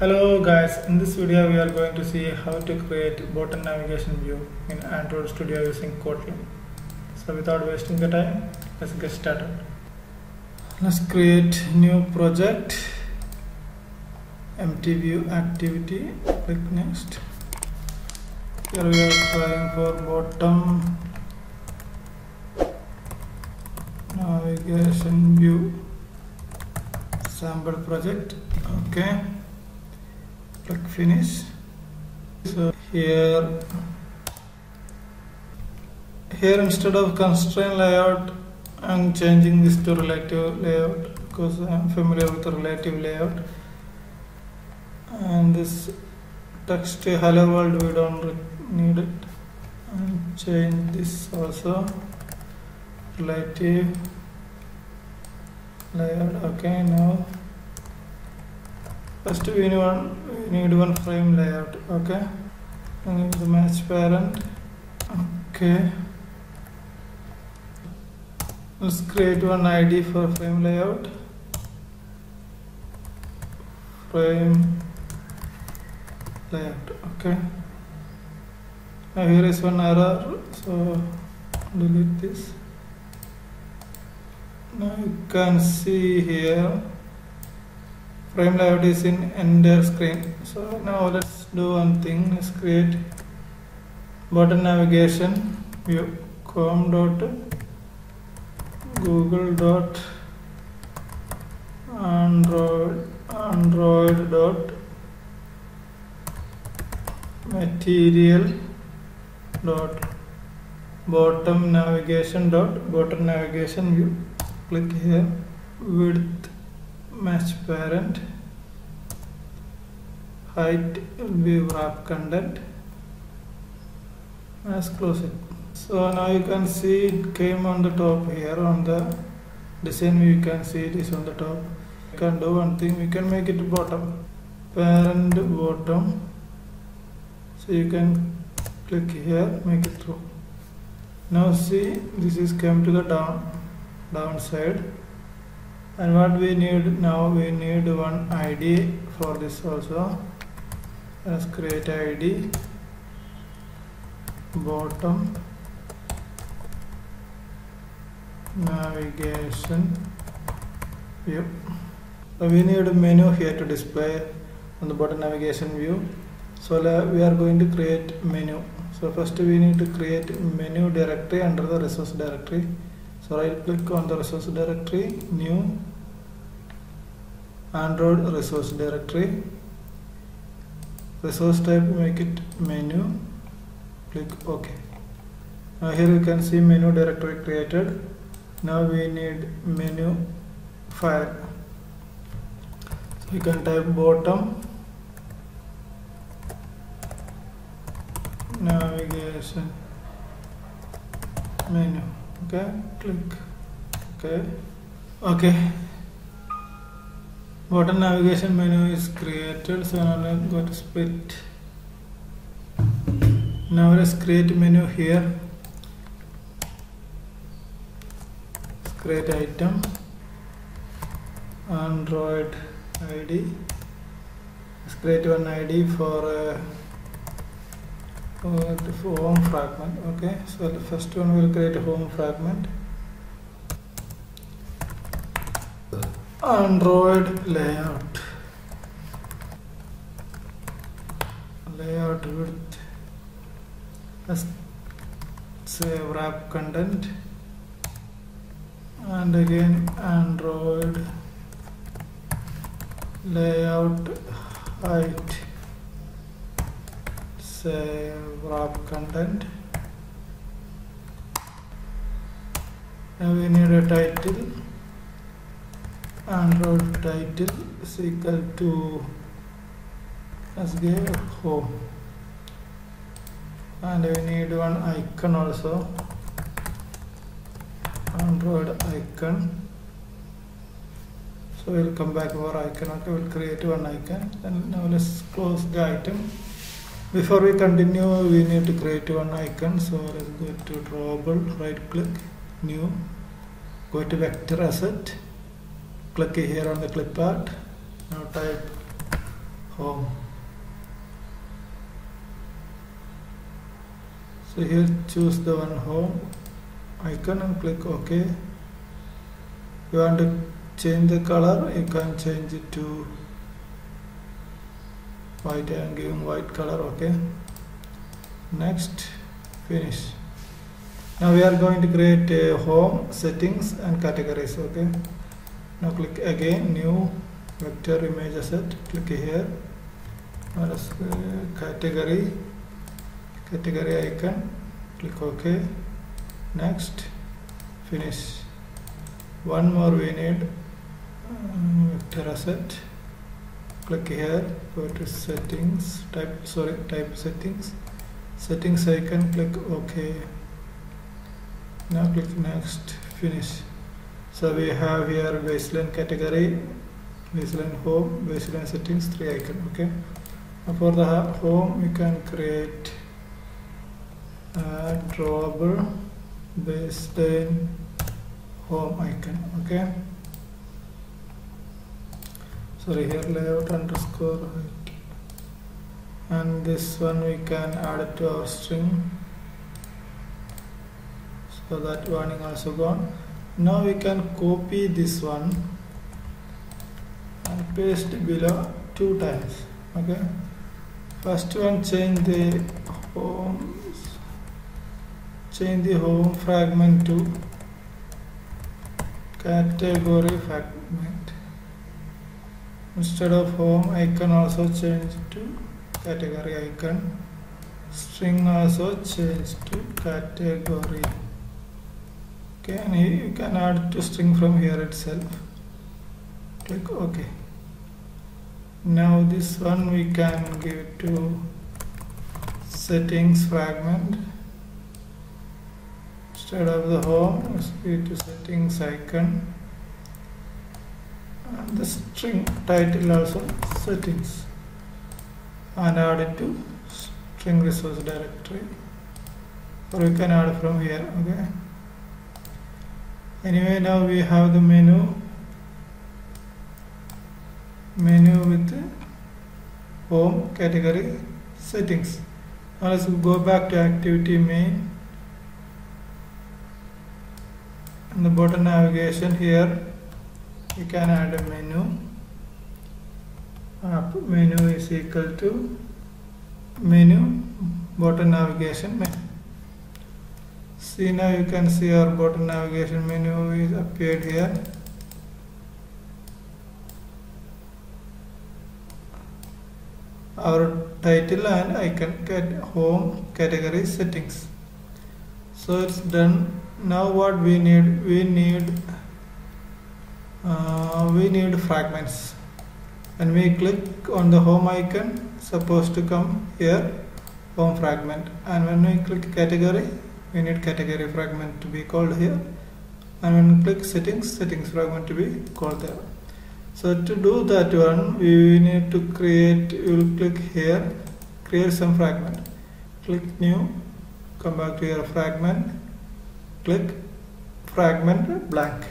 Hello guys, in this video we are going to see how to create bottom navigation view in Android Studio using Kotlin. So without wasting the time, let's get started. Let's create new project, empty view activity, click next. Here we are trying for bottom navigation view sample project. Okay. Click finish. So here instead of constraint layout, I'm changing this to relative layout because I'm familiar with the relative layout. And this text hello world, we don't need it. And change this also relative layout. Okay, now first we need one frame layout. Okay, and the match parent. Okay, let's create one ID for frame layout. Frame layout. Okay, now here is one error, so delete this. Now you can see here frame layout is in entire screen. So now let's do one thing. Let's create bottom navigation view com.google.android.material.bottom navigation view. Click here, width match parent, height will be wrap content. Let's close it. So now you can see it came on the top here on the design view. You can see it is on the top. You can do one thing, we can make it bottom, parent bottom. So you can click here, make it through. Now see, this is come to the downside. And what we need now, we need one ID for this also. Let's create ID bottom navigation view. So we need a menu here to display on the bottom navigation view. So we are going to create menu. So first we need to create menu directory under the resource directory. So right click on the resource directory, new Android resource directory, resource type make it menu, click OK. Now here you can see menu directory created. Now we need menu file. So you can type bottom navigation menu. Okay, click okay, bottom navigation menu is created. So now I'm going to split. Now let's create menu here. Let's create item Android ID. Let's create one ID for home fragment. Okay, so the first one will create a home fragment, Android layout, layout width, let's say wrap content, and again Android layout height, say wrap content. Now we need a title, Android title is equal to, let's give home, and we need one icon also, Android icon. So we'll come back to our icon. Okay, we'll create one icon, and now let's close the item. Before we continue, we need to create one icon. So let's go to drawable, right click, new, go to vector asset, click here on the clip art. Now type home. So here choose the one home icon and click OK. You want to change the color, you can change it to white. I am giving white color. OK, next, finish. Now we are going to create a home, settings and categories. OK, now click again, new vector image asset, click here. Now let's category icon, click OK, next, finish. One more we need, vector asset, click here, go to settings, type settings, settings icon, click OK. Now click next, finish. So we have here baseline category, baseline home, baseline settings, three icon. OK, now for the home you can create a drawable baseline home icon. OK, sorry, here layout underscore height, and this one we can add to our string, so that warning also gone. Now we can copy this one and paste below 2 times. OK, first one change the home, fragment to category fragment. Instead of home icon also change to category icon, string also change to category. OK, and you can add to string from here itself, click OK. Now this one we can give to settings fragment. Instead of the home, let's go to settings icon, and the string title also settings, and add it to string resource directory, or you can add from here. OK, anyway, now we have the menu with home, category, settings. Now let's go back to activity main. In the bottom navigation here you can add a menu. App menu is equal to menu bottom navigation menu. See, now you can see our bottom navigation menu is appeared here. Our title and icon, home, category, settings. So it's done. Now what we need, we need fragments. When we click on the home icon, supposed to come here, home fragment, and when we click category, we need category fragment to be called here, and when we click settings, settings fragment to be called there. So to do that one, we need to create, we will click here, create some fragment, click new, come back to your fragment, click fragment blank.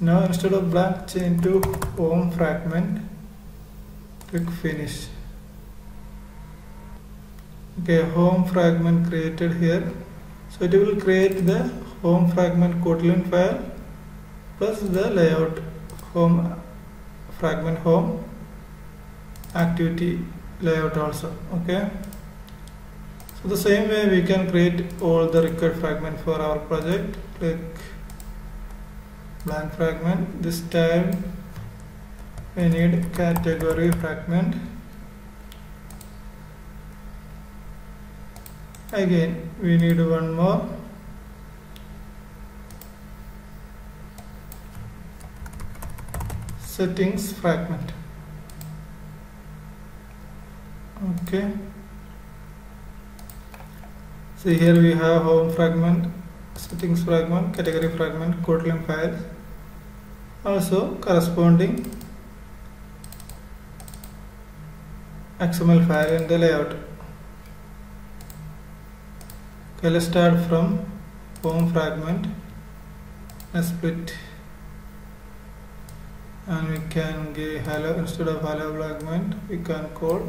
Now instead of blank, change to home fragment, click finish. OK, home fragment created here. So it will create the home fragment Kotlin file plus the layout home fragment home activity layout also. OK, so the same way we can create all the required fragment for our project. Click blank fragment. This time we need category fragment. Again we need one more settings fragment. OK, so here we have home fragment, settings fragment, category fragment, Kotlin file, also corresponding XML file in the layout. OK, let's start from home fragment. Let's split and we can give hello instead of hello fragment. We can call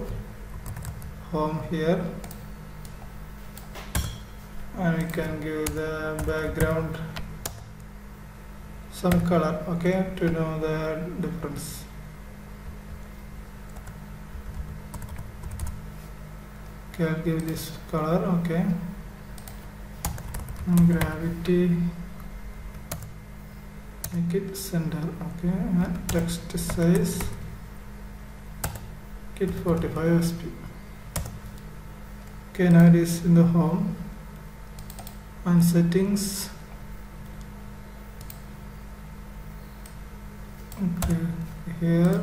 home here, and we can give the background some color, okay, to know the difference. Okay, I'll give this color, okay, and gravity, make it center, okay, and text size, get 45 sp. Okay, now it is in the home and settings. Okay, here,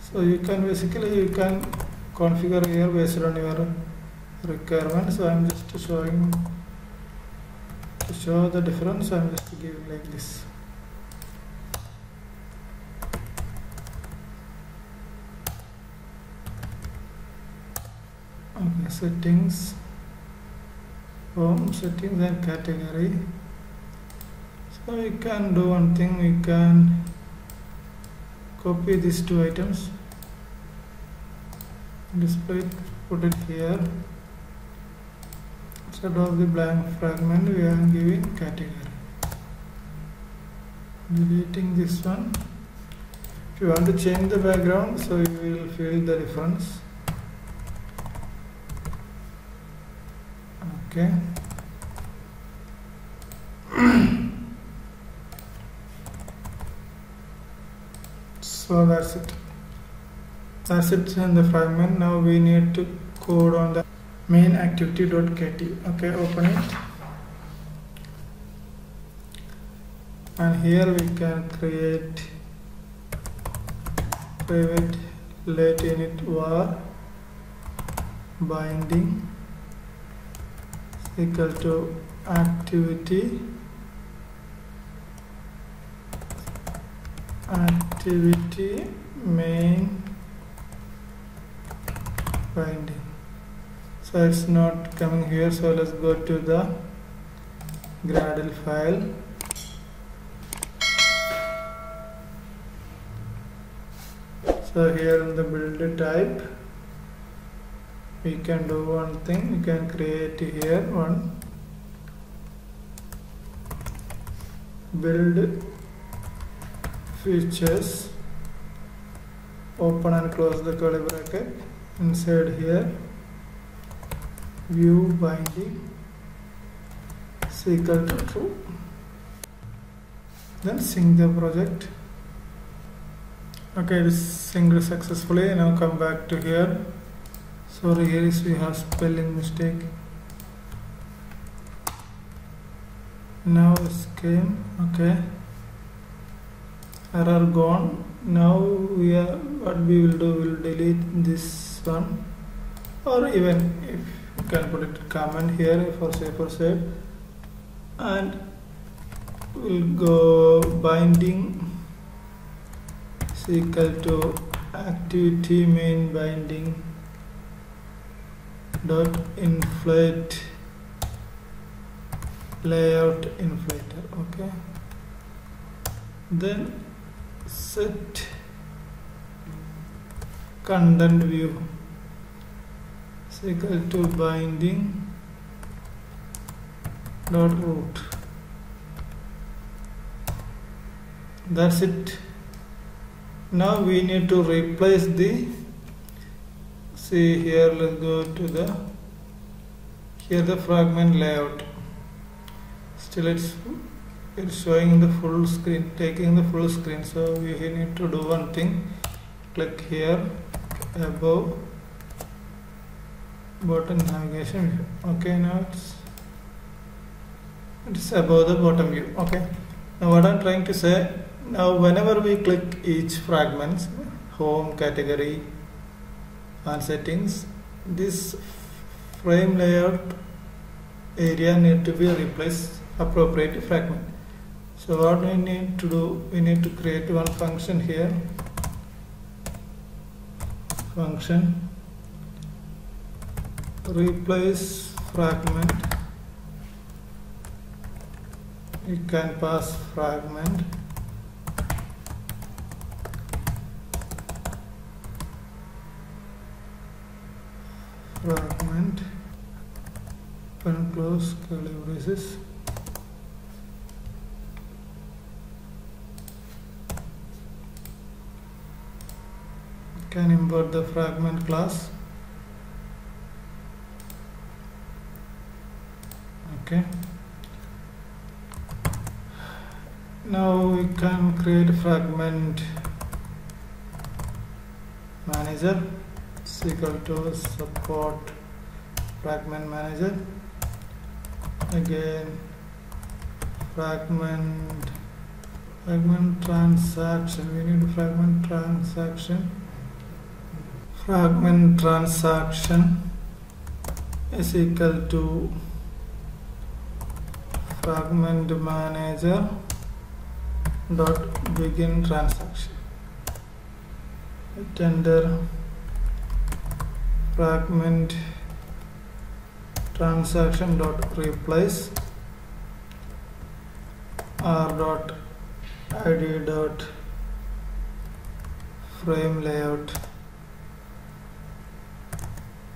so you can basically you can configure here based on your requirement. So I'm just showing to show the difference. I'm just giving like this. Okay, settings, home, settings and category. So you can do one thing, you can copy these two items, display it, put it here. Instead of the blank fragment, we are giving category. Deleting this one. If you want to change the background, so you will feel the difference. Okay. So that's it. That's it in the fragment. Now we need to code on the main activity.kt. Okay, open it. And here we can create private let init var binding equal to activity main binding. So it's not coming here, so let's go to the Gradle file. So here in the build type, we can do one thing, we can create here one build features, open and close the curly bracket, inside here view binding is equal to true, then sync the project. Okay, it is synced successfully. Now come back to here. Sorry, here is we have spelling mistake. Now scheme, okay, error gone. Now we are, what we will do, we will delete this one, or even if you can put it comment here for safer sake, and we'll go binding is equal to activity main binding dot inflate layout inflator, okay, then set content view is equal to binding dot root. That's it. Now we need to replace the, see here, let's go to the here the fragment layout. Still it's showing the full screen, taking the full screen, so we need to do one thing, click here above bottom navigation view. Okay, now it's above the bottom view. Okay, now what I'm trying to say, now whenever we click each fragments, home, category and settings, this frame layout area need to be replaced appropriate fragment. So what we need to do, we need to create one function here, function replace fragment, you can pass fragment fragment, and close curly braces. Can import the fragment class. Okay, now we can create fragment manager is equal to support fragment manager. Again, fragment transaction, we need fragment transaction. Fragment transaction is equal to fragment manager dot begin transaction. Tender fragment transaction dot replace r dot id dot frame layout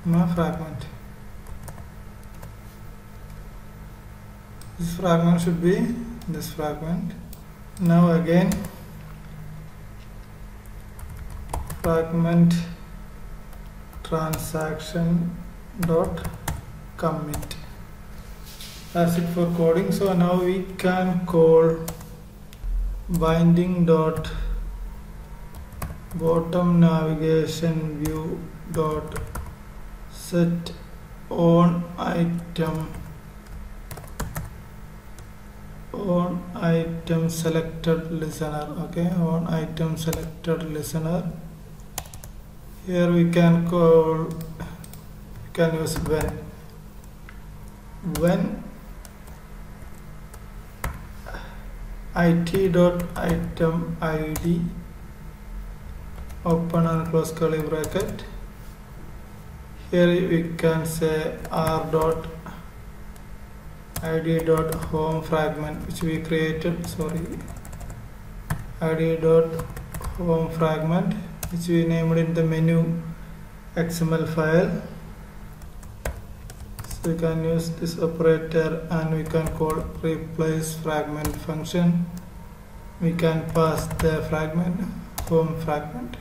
my fragment. This fragment should be this fragment. Now again, fragment transaction dot commit. That's it for coding. So now we can call binding dot bottom navigation view dot set on item selected listener. Okay, on item selected listener. Here we can call, we can use when it dot item id, open and close curly bracket. Here we can say r dot id dot home fragment, which we created, sorry, id dot home fragment, which we named in the menu XML file. So we can use this operator, and we can call replace fragment function. We can pass the fragment home fragment.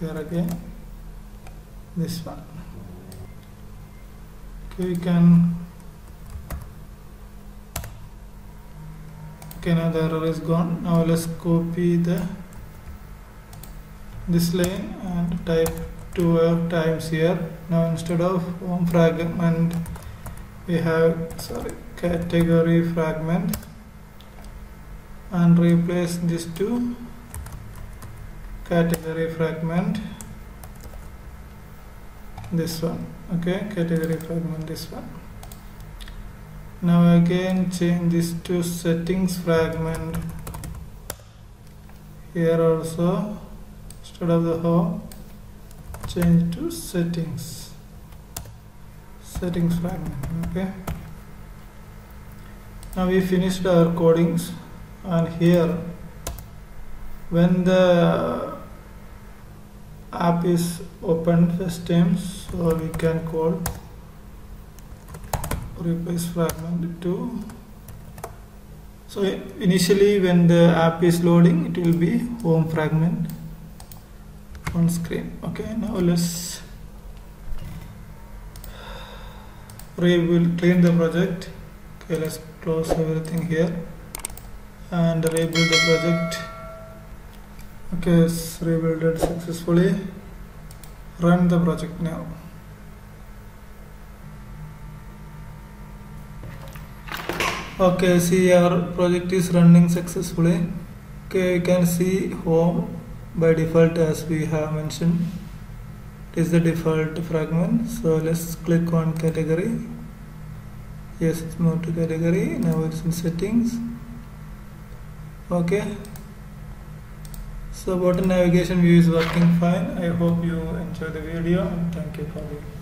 Here again, this one. Okay, okay, now the error is gone. Now let's copy this line and type 2 times here. Now instead of home fragment, we have category fragment, and replace this to category fragment. This one. Okay, category fragment, this one. Now again change this to settings fragment. Here also, instead of the home, change to settings fragment. Okay, now we finished our codings, and here when the app is open first time, so we can call replace fragment to. So initially when the app is loading, it will be home fragment on screen. Okay, now let's clean the project. Okay, let's close everything here and rebuild the project. Okay, it's rebuilt it successfully. Run the project now. Okay, see, our project is running successfully. Okay, you can see home by default, as we have mentioned, it is the default fragment. So let's click on category. Yes, it's moved to category. Now it's in settings. Okay. So bottom navigation view is working fine. I hope you enjoy the video, and thank you for watching.